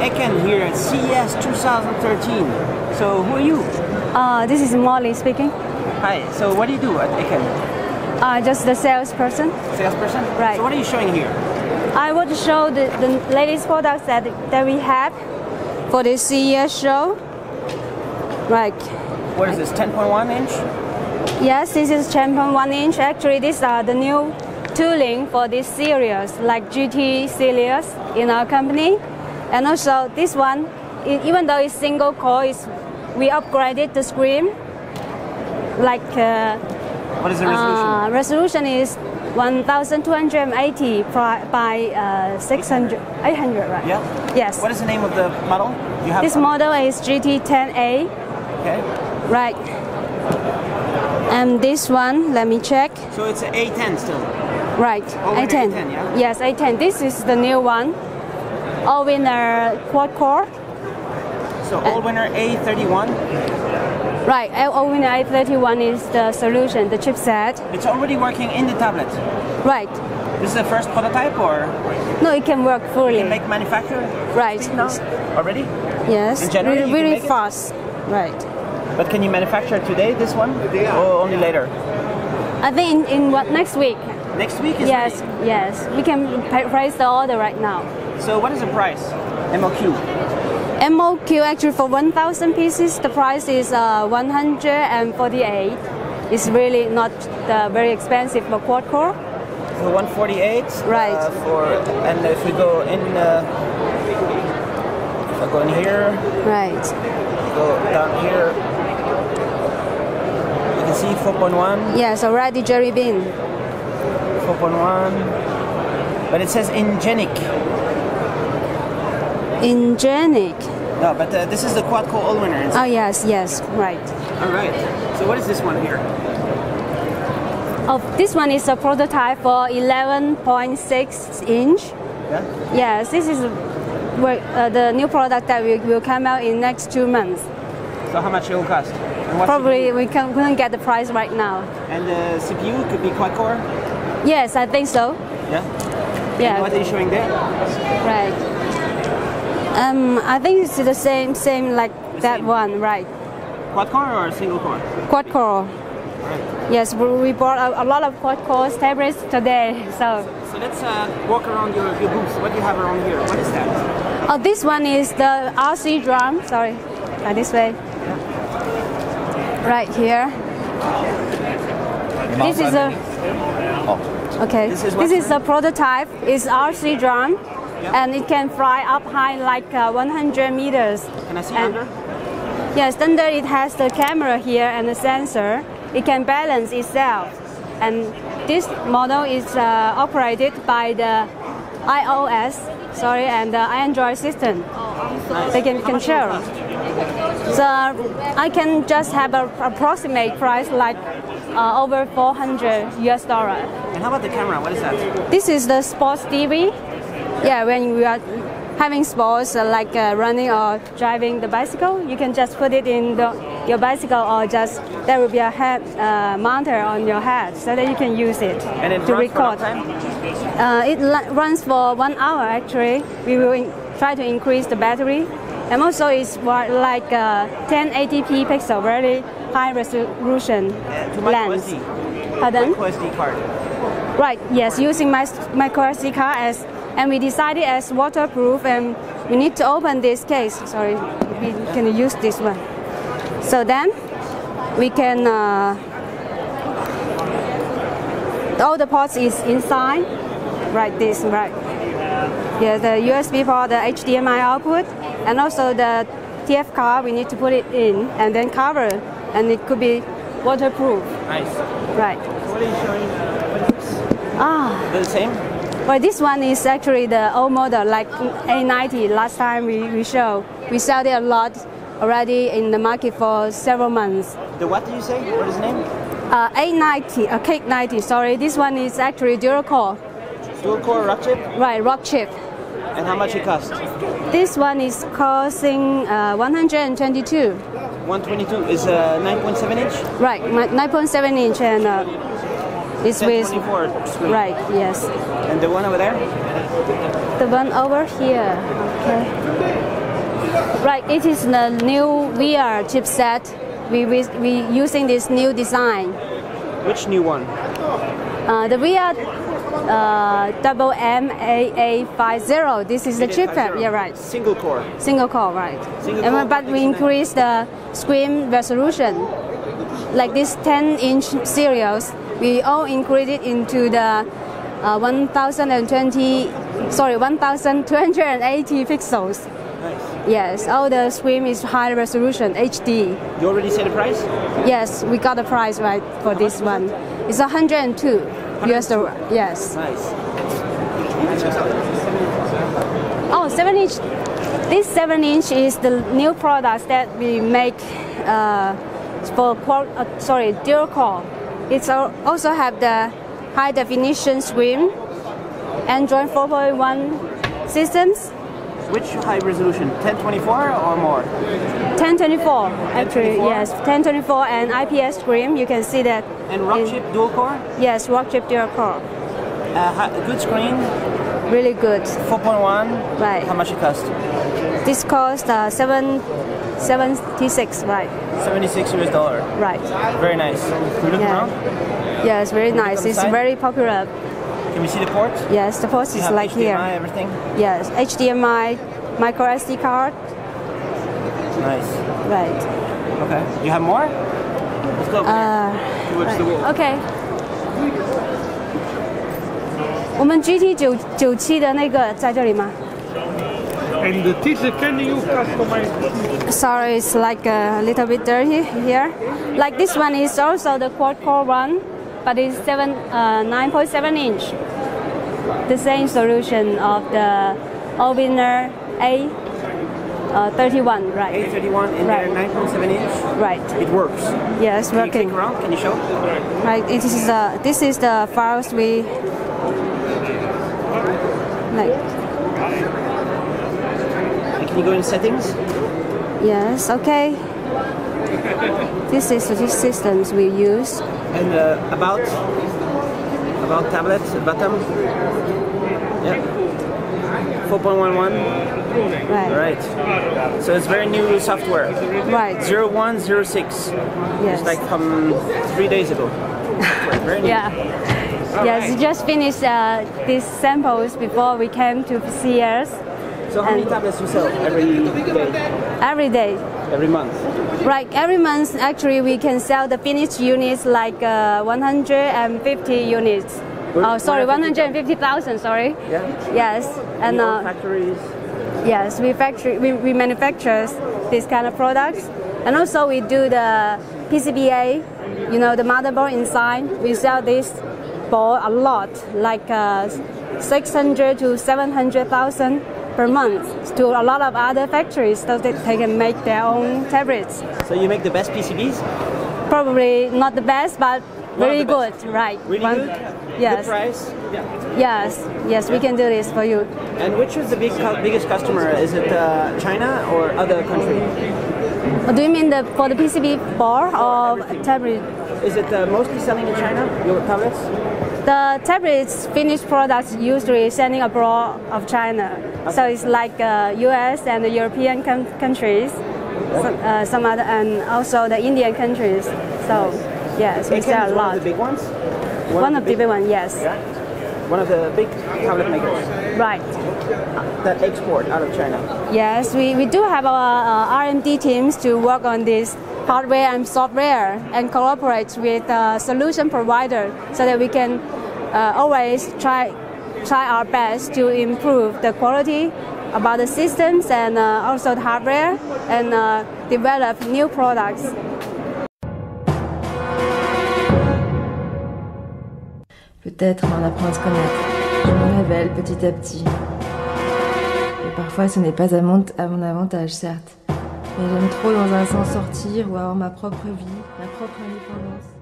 Eken here at CES 2013. So who are you? This is Molly speaking. Hi, so what do you do at Eken? Just the salesperson. Salesperson? Right. So what are you showing here? I want to show the latest products that we have for this CES show. Like, what is this, 10.1 inch? Yes, this is 10.1 inch. Actually, these are the new tooling for this series, like GT series in our company. And also this one, even though it's single core, we upgraded the screen. Like, what is the resolution? Resolution is 1280 by 800, right? Yeah. Yes. What is the name of the model? You have this model is GT10A. Okay. Right. And this one, let me check. So it's an A10 still. Right. A10. A10, yeah? Yes, A10. This is the new one. Allwinner quad core. So Allwinner A31. Right, Allwinner A31 is the solution, the chipset. It's already working in the tablet. Right. This is the first prototype, or? No, it can work fully. You can make manufacture? Right. Now? Already? Yes. In January, really fast. Right. But can you manufacture today, this one? Or only later? I think in what, next week. Next week is yes, ready. Yes. We can price the order right now. So what is the price? MOQ. MOQ actually for 1,000 pieces, the price is 148. It's really not very expensive for quad core. So 148. Right. And if we go in, if I go in here. Right. Go down here. You can see 4.1. Yes, already Jelly Bean. 4.1. But it says Ingenic. Ingenic. No, but this is the quad core Allwinner. Oh yes, yes, right. All right. So what is this one here? Oh, this one is a prototype for 11.6 inch. Yeah. Yes, this is the new product that will come out in next 2 months. So how much it will cost? Probably we can't get the price right now. And the CPU could be quad core. Yes, I think so. Yeah. Yeah. And what are you showing there? Right. I think it's the same like that one, right? Quad core or single core? Quad core. Right. Yes, we bought a lot of quad core tablets today. So let's walk around your booth. What do you have around here? What is that? Oh, this one is the RC drum. Sorry, this way. Yeah. Right here. This is a. Oh. Okay. This is a prototype. It's RC drum. Yep. And it can fly up high like 100 meters. Can I see under? Yes, under it has the camera here and the sensor. It can balance itself. And this model is operated by the iOS, sorry, and the Android system. Nice. They can control. So I can just have an approximate price like over $400. And how about the camera? What is that? This is the sports TV. Yeah, when we are having sports like running or driving the bicycle, you can just put it in your bicycle, or just there will be a head monitor on your head so that you can use it to record. It runs for 1 hour actually. We will try to increase the battery, and also it's like 1080p pixel, very high resolution lens. Pardon? Micro SD card. Right. Yes, using my micro SD card as. And we decided as waterproof, and we need to open this case. Sorry, we can use this one. So then we can, all the ports is inside, right this, right. Yeah, the USB port, the HDMI output, and also the TF card, we need to put it in and then cover, and it could be waterproof. Nice. Right. What are you showing? Ah. The same? Well, this one is actually the old model, like A90. Last time we sold it a lot already in the market for several months. The what do you say? What is the name? A90, a Cake 90. Sorry, this one is actually dual core. Dual core Rockchip. Right, Rockchip. And how much it costs? This one is costing 122. 122 is 9.7 inch. Right, 9.7 inch and. It's with screen. Right, yes. And the one over there? The one over here. Right, it is the new VR chipset. We using this new design. Which new one? The VR MAA50. This is the chipset. Yeah, right. Single core. Single core, right. Single core, but we increase the screen resolution. Like this 10-inch series, we all increase it into the 1,280 pixels. Nice. Yes, all the screen is high resolution, HD. You already set a price? Yes, we got the price right for this one. It's $102. Yes. Nice. Oh, 7-inch. This 7-inch is the new product that we make for dual core. It's also have the high definition screen, Android 4.1 systems. Which high resolution? 1024 or more? 1024, actually, 1024? Yes. 1024 and IPS screen, you can see that. And Rockchip dual core? Yes, Rockchip dual core. Good screen? Really good. 4.1? Right. How much it cost? This cost $76, right. $76. Right. Very nice. Can we look around? Yes, very nice. It's very popular. Can we see the ports? Yes, the ports is like HDMI, here. HDMI, everything? Yes, HDMI, micro SD card. Nice. Right. Okay. You have more? Let's go towards the wall. Okay. 我们 GT997 的那个在这里吗？ And the teacher, can you customize? Sorry, it's like a little bit dirty here. Like this one is also the quad-core one, but it's 9.7 inch. The same solution of the Allwinner A31, right? A31 and right. 9.7 inch. Right. It works. Yes, yeah, working. Can you click around? Can you show? Right. It is the this is the files we like. You go in settings? Yes, okay. This is the systems we use. And about tablets, bottom? Yeah. 4.11? Right. Right. So it's very new software. Right. 0106. Yes. It's like from 3 days ago. Very new. Yeah. All yes, right. We just finished these samples before we came to CES. So how many tablets you sell every day? Every day. Every month? Right, every month actually we can sell the finished units like 150 units. Good. Oh, sorry, 150,000, sorry. Yeah. Yes. And factories? Yes, we manufacture this kind of products. And also we do the PCBA, you know, the motherboard inside. We sell this board a lot, like 600 to 700,000. Per month to a lot of other factories so that they can make their own tablets. So you make the best PCBs? Probably not the best, but very good, right? Really good? Yes. Good price? Yeah. Yes, yes, we can do this for you. And which is the biggest customer? Is it China or other country? Do you mean for the PCB board or tablet? Is it mostly selling in China, your tablets? The tablets, finished products, usually sending abroad of China. Okay. So it's like US and the European countries, okay. Some other, and also the Indian countries. So, nice. Yes, we sell a lot. One of the big ones? One of the big ones, yes. Yeah? One of the big tablet makers? Right. That export out of China? Yes, we do have our R&D teams to work on this. Hardware and software, and collaborate with solution provider so that we can always try our best to improve the quality about the systems and also the hardware, and develop new products. Peut-être on apprend à se connaître. Je me révèle petit à petit. Et parfois, ce n'est pas à mon avantage, certes. Mais j'aime trop dans un sens sortir ou avoir ma propre vie, ma propre indépendance.